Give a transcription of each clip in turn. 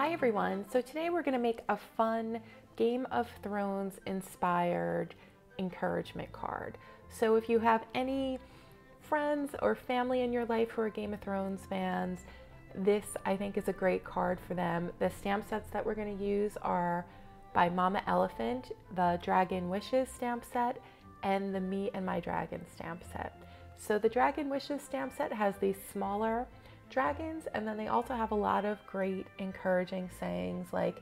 Hi everyone, so today we're going to make a fun Game of Thrones inspired encouragement card. So if you have any friends or family in your life who are Game of Thrones fans, this I think is a great card for them. The stamp sets that we're going to use are by Mama Elephant, the Dragon Wishes stamp set, and the Me and My Dragon stamp set. So the Dragon Wishes stamp set has these smaller dragons, and then they also have a lot of great encouraging sayings like,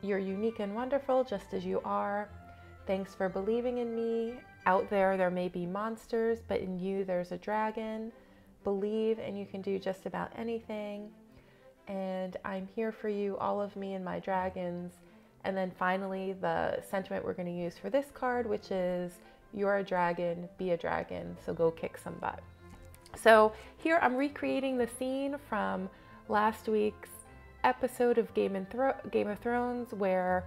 "You're unique and wonderful just as you are," "Thanks for believing in me," "Out there may be monsters, but in you there's a dragon," "Believe and you can do just about anything," and "I'm here for you, all of me and my dragons." And then finally, the sentiment we're going to use for this card, which is, "You're a dragon, be a dragon, so go kick some butt." So here I'm recreating the scene from last week's episode of Game of Thrones where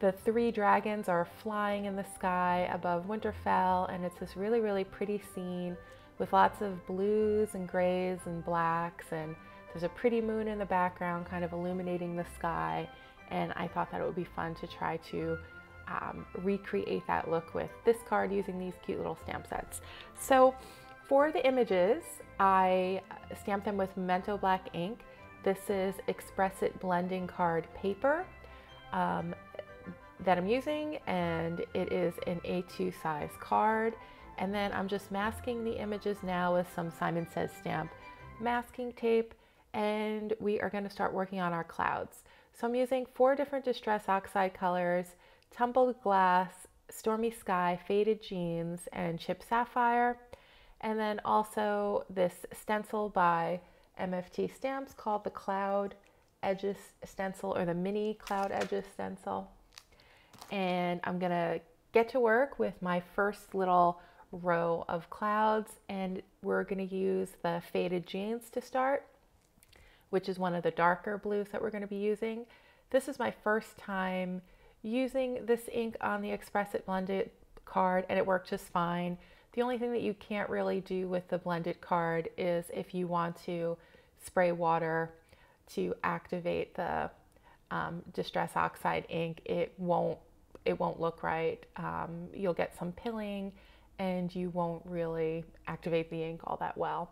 the three dragons are flying in the sky above Winterfell, and it's this really, really pretty scene with lots of blues and grays and blacks, and there's a pretty moon in the background kind of illuminating the sky, and I thought that it would be fun to try to recreate that look with this card using these cute little stamp sets. So for the images, I stamped them with Memento black ink. This is Express It blending card paper that I'm using, and it is an A2 size card. And then I'm just masking the images now with some Simon Says Stamp masking tape, and we are going to start working on our clouds. So I'm using 4 different Distress Oxide colors: Tumbled Glass, Stormy Sky, Faded Jeans, and Chipped Sapphire. And then also this stencil by MFT Stamps called the Cloud Edges Stencil, or the Mini Cloud Edges Stencil. And I'm going to get to work with my first little row of clouds, and we're going to use the Faded Jeans to start, which is one of the darker blues that we're going to be using. This is my first time using this ink on the Express It blended card, and it worked just fine. The only thing that you can't really do with the blended card is if you want to spray water to activate the Distress Oxide ink, it won't look right. You'll get some pilling and you won't really activate the ink all that well.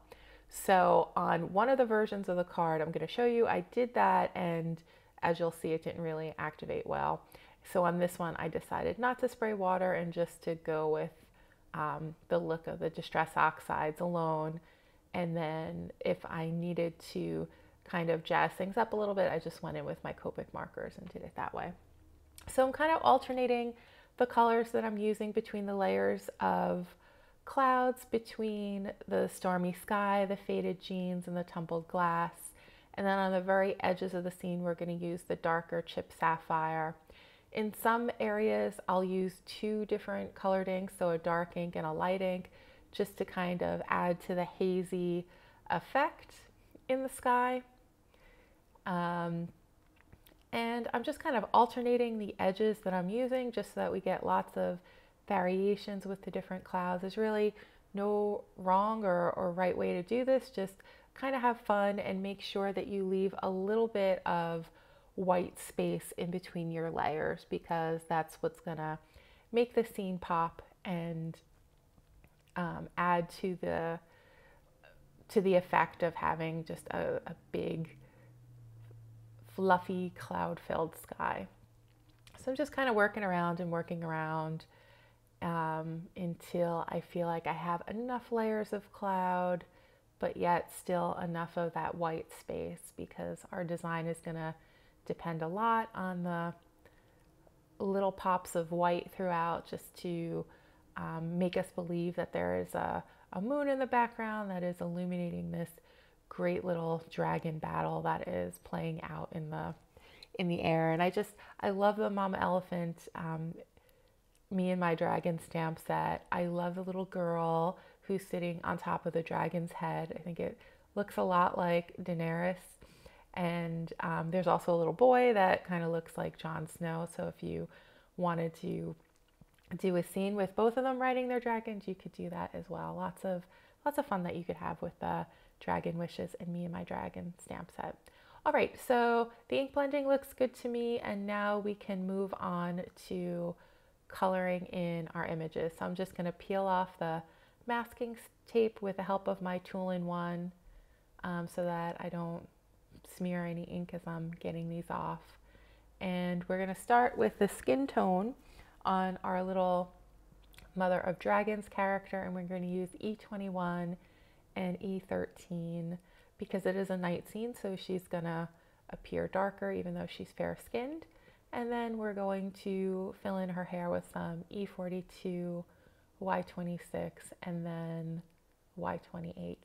So on one of the versions of the card I'm going to show you, I did that, and as you'll see, it didn't really activate well. So on this one, I decided not to spray water and just to go with the look of the Distress Oxides alone. And then if I needed to kind of jazz things up a little bit, I just went in with my Copic markers and did it that way. So I'm kind of alternating the colors that I'm using between the layers of clouds, between the Stormy Sky, the Faded Jeans, and the Tumbled Glass. And then on the very edges of the scene, we're going to use the darker Chipped Sapphire. In some areas, I'll use 2 different colored inks, so a dark ink and a light ink, just to kind of add to the hazy effect in the sky. And I'm just kind of alternating the edges that I'm using just so that we get lots of variations with the different clouds. There's really no wrong or right way to do this. Just kind of have fun and make sure that you leave a little bit of white space in between your layers, because that's what's gonna make the scene pop and add to the effect of having just a big fluffy cloud-filled sky. So I'm just kind of working around until I feel like I have enough layers of cloud, but yet still enough of that white space, because our design is gonna depend a lot on the little pops of white throughout, just to make us believe that there is a moon in the background that is illuminating this great little dragon battle that is playing out in the air. And I love the Mama Elephant Me and My Dragon stamp set. I love the little girl who's sitting on top of the dragon's head. I think it looks a lot like Daenerys. And there's also a little boy that kind of looks like Jon Snow. So if you wanted to do a scene with both of them riding their dragons, you could do that as well. Lots of fun that you could have with the Dragon Wishes and Me and My Dragon stamp set. All right, so the ink blending looks good to me, and now we can move on to coloring in our images. So I'm just gonna peel off the masking tape with the help of my tool-in-one so that I don't smear any ink as I'm getting these off. And we're gonna start with the skin tone on our little Mother of Dragons character, and we're gonna use E21 and E13 because it is a night scene, so she's gonna appear darker even though she's fair-skinned. And then we're going to fill in her hair with some E42, Y26, and then Y28.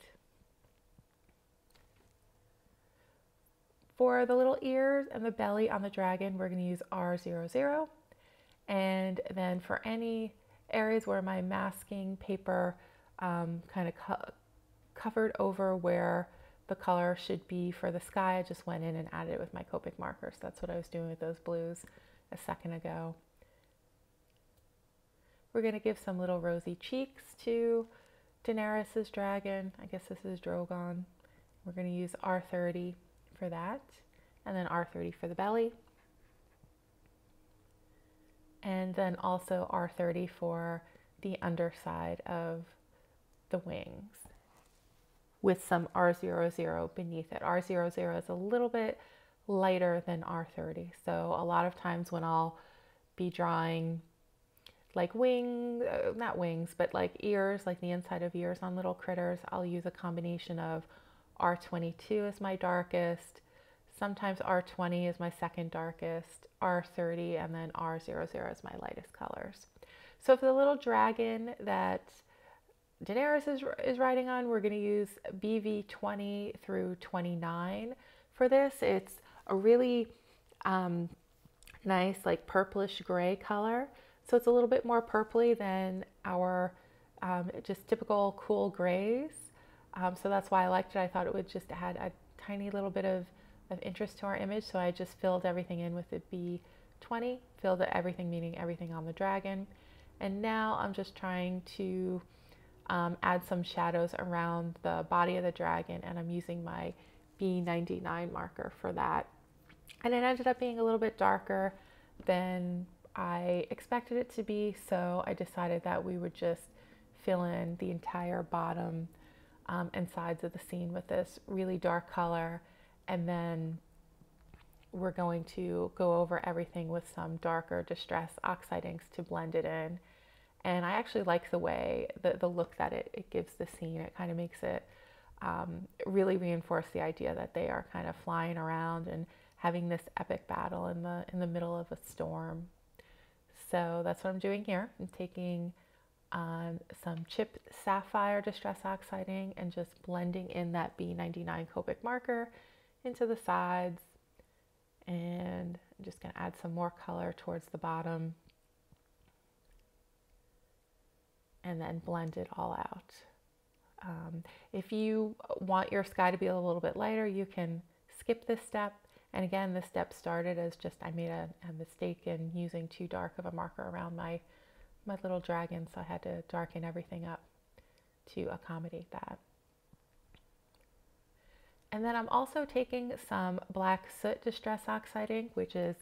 For the little ears and the belly on the dragon, we're gonna use R00. And then for any areas where my masking paper kind of covered over where the color should be for the sky, I just went in and added it with my Copic markers. That's what I was doing with those blues a second ago. We're gonna give some little rosy cheeks to Daenerys's dragon. I guess this is Drogon. We're gonna use R30 for that, and then R30 for the belly. And then also R30 for the underside of the wings with some R00 beneath it. R00 is a little bit lighter than R30. So a lot of times when I'll be drawing like wings, not wings, but like ears, like the inside of ears on little critters, I'll use a combination of R22 as my darkest, sometimes R20 is my second darkest, R30, and then R00 is my lightest colors. So for the little dragon that Daenerys is riding on, we're gonna use BV20 through 29 for this. It's a really nice like purplish gray color. So it's a little bit more purpley than our just typical cool grays. So that's why I liked it. I thought it would just add a tiny little bit of interest to our image, so I just filled everything in with the B20, filled it everything, meaning everything on the dragon. And now I'm just trying to add some shadows around the body of the dragon, and I'm using my B99 marker for that. And it ended up being a little bit darker than I expected it to be, so I decided that we would just fill in the entire bottom and sides of the scene with this really dark color. And then we're going to go over everything with some darker Distress Oxide inks to blend it in. And I actually like the way, the look that it gives the scene. It kind of makes it really reinforce the idea that they are kind of flying around and having this epic battle in the middle of a storm. So that's what I'm doing here. I'm taking some Chipped Sapphire Distress Oxide ink and just blending in that B99 Copic marker into the sides, and I'm just going to add some more color towards the bottom and then blend it all out. If you want your sky to be a little bit lighter, you can skip this step. And again, this step started as just I made a mistake in using too dark of a marker around my little dragon, so I had to darken everything up to accommodate that. And then I'm also taking some black soot Distress Oxide ink, which is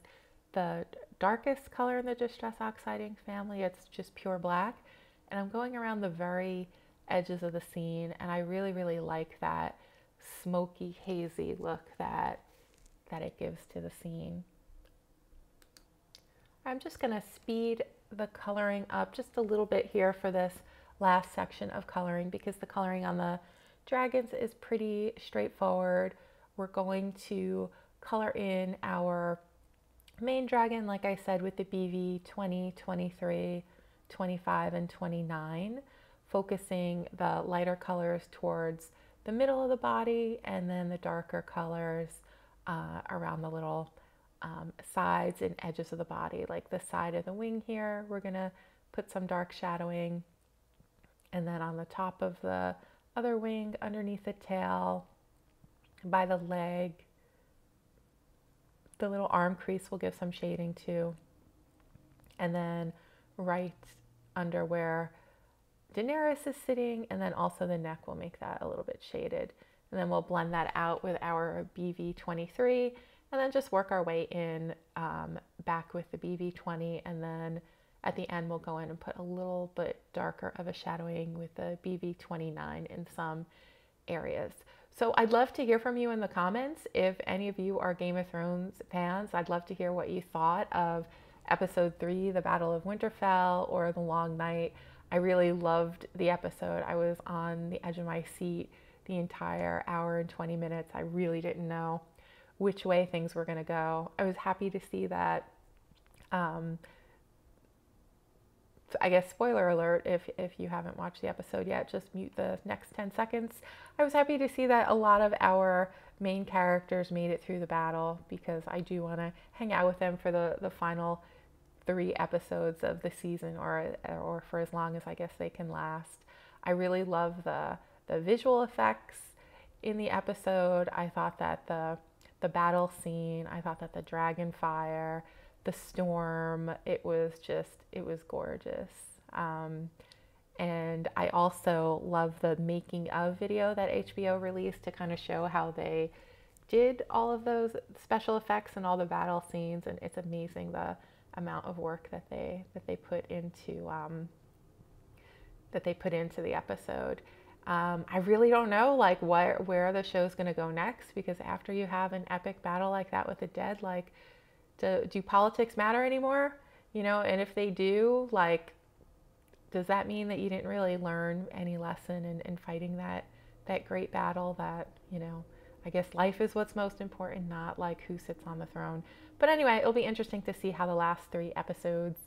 the darkest color in the Distress Oxide ink family. It's just pure black. And I'm going around the very edges of the scene, and I really, really like that smoky, hazy look that it gives to the scene. I'm just gonna speed the coloring up just a little bit here for this last section of coloring, because the coloring on the dragons is pretty straightforward. We're going to color in our main dragon, like I said, with the BV 20, 23, 25, and 29, focusing the lighter colors towards the middle of the body, and then the darker colors around the little sides and edges of the body. Like the side of the wing here, we're gonna put some dark shadowing, and then on the top of the other wing, underneath the tail, by the leg, the little arm crease will give some shading too, and then right under where Daenerys is sitting, and then also the neck will make that a little bit shaded. and then we'll blend that out with our BV23, and then just work our way in back with the BV20, and then at the end we'll go in and put a little bit darker of a shadowing with the BV29 in some areas. So I'd love to hear from you in the comments. If any of you are Game of Thrones fans, I'd love to hear what you thought of episode 3, The Battle of Winterfell, or The Long Night. I really loved the episode. I was on the edge of my seat the entire hour and 20 minutes. I really didn't know which way things were going to go. I was happy to see that, I guess spoiler alert, if you haven't watched the episode yet, just mute the next 10 seconds. I was happy to see that a lot of our main characters made it through the battle, because I do want to hang out with them for the final 3 episodes of the season, or for as long as I guess they can last. I really love the visual effects in the episode. I thought that the battle scene, I thought that the dragon fire, the storm, it was gorgeous. And I also love the making of video that HBO released to kind of show how they did all of those special effects and all the battle scenes, and it's amazing the amount of work that they put into the episode. I really don't know like where the show's going to go next, because after you have an epic battle like that with the dead, like do politics matter anymore? You know, and if they do, like, does that mean that you didn't really learn any lesson in fighting that great battle that, you know, I guess life is what's most important, not like who sits on the throne. But anyway, it'll be interesting to see how the last 3 episodes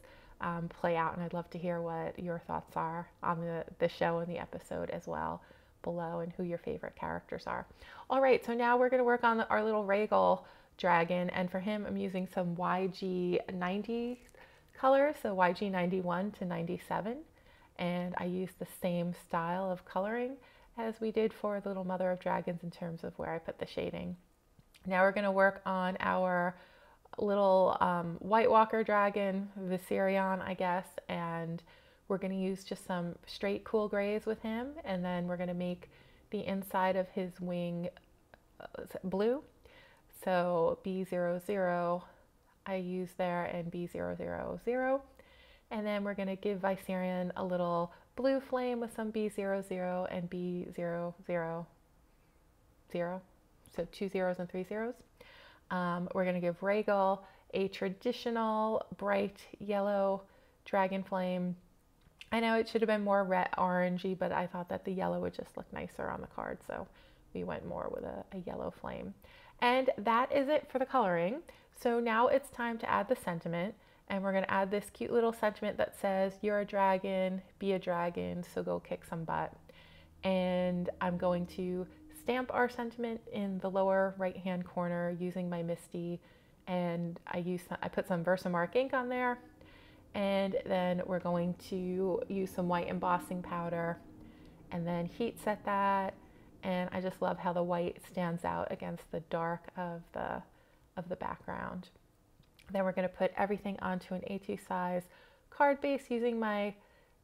play out, and I'd love to hear what your thoughts are on the show and the episode as well below, and who your favorite characters are. All right, so now we're going to work on our little Rhaegal dragon, and for him I'm using some YG90 colors, so YG91 to 97, and I used the same style of coloring as we did for the Little Mother of Dragons in terms of where I put the shading. Now we're going to work on our little White Walker dragon, Viserion, I guess, and we're going to use just some straight cool grays with him, and then we're going to make the inside of his wing blue. So B00 I use there, and B000, and then we're going to give Viserion a little blue flame with some B00 and B000, so 2 zeros and 3 zeros. We're going to give Rhaegal a traditional bright yellow dragon flame. I know it should have been more red orangey, but I thought that the yellow would just look nicer on the card, so we went more with a yellow flame. And that is it for the coloring. So now it's time to add the sentiment, and we're going to add this cute little sentiment that says, "You're a dragon, be a dragon, so go kick some butt." And I'm going to stamp our sentiment in the lower right hand corner using my MISTI, and I put some Versamark ink on there, and then we're going to use some white embossing powder and then heat set that. And I just love how the white stands out against the dark of the background. Then we're going to put everything onto an A2 size card base using my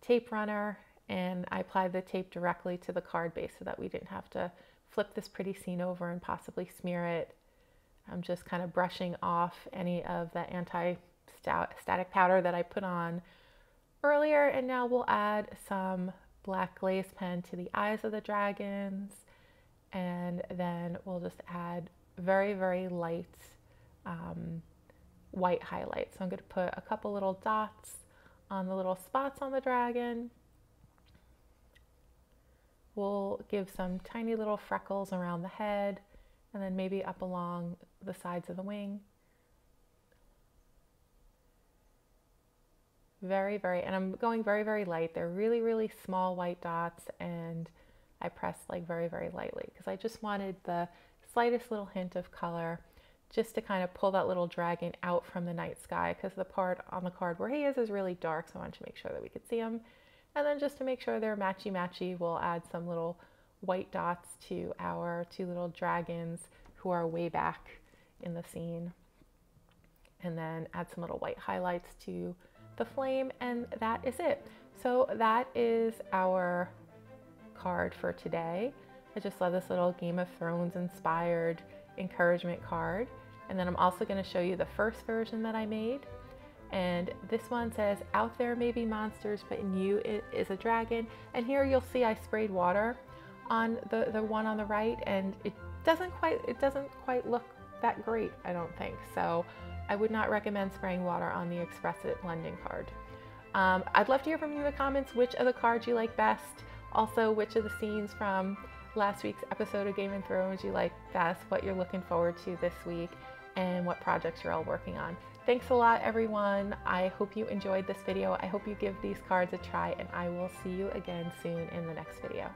tape runner, and I applied the tape directly to the card base so that we didn't have to flip this pretty scene over and possibly smear it. I'm just kind of brushing off any of the anti-static powder that I put on earlier, and now we'll add some black glaze pen to the eyes of the dragons. And then we'll just add very, very light white highlights. So I'm going to put a couple little dots on the little spots on the dragon. We'll give some tiny little freckles around the head, and then maybe up along the sides of the wing. Very, very, and I'm going very, very light. They're really, really small white dots, and I pressed like very, very lightly because I just wanted the slightest little hint of color just to kind of pull that little dragon out from the night sky, because the part on the card where he is really dark, so I wanted to make sure that we could see him. And then just to make sure they're matchy-matchy, we'll add some little white dots to our 2 little dragons who are way back in the scene. And then add some little white highlights to the flame, and that is it. So that is our card for today. I just love this little Game of Thrones inspired encouragement card. And then I'm also going to show you the first version that I made. And this one says, out there may be monsters, but in you it is a dragon. And here you'll see I sprayed water on the one on the right, and it doesn't quite look that great, I don't think. So I would not recommend spraying water on the Express It London card. I'd love to hear from you in the comments which of the cards you like best. Also, which of the scenes from last week's episode of Game of Thrones you like best, what you're looking forward to this week, and what projects you're all working on. Thanks a lot, everyone. I hope you enjoyed this video. I hope you give these cards a try, and I will see you again soon in the next video.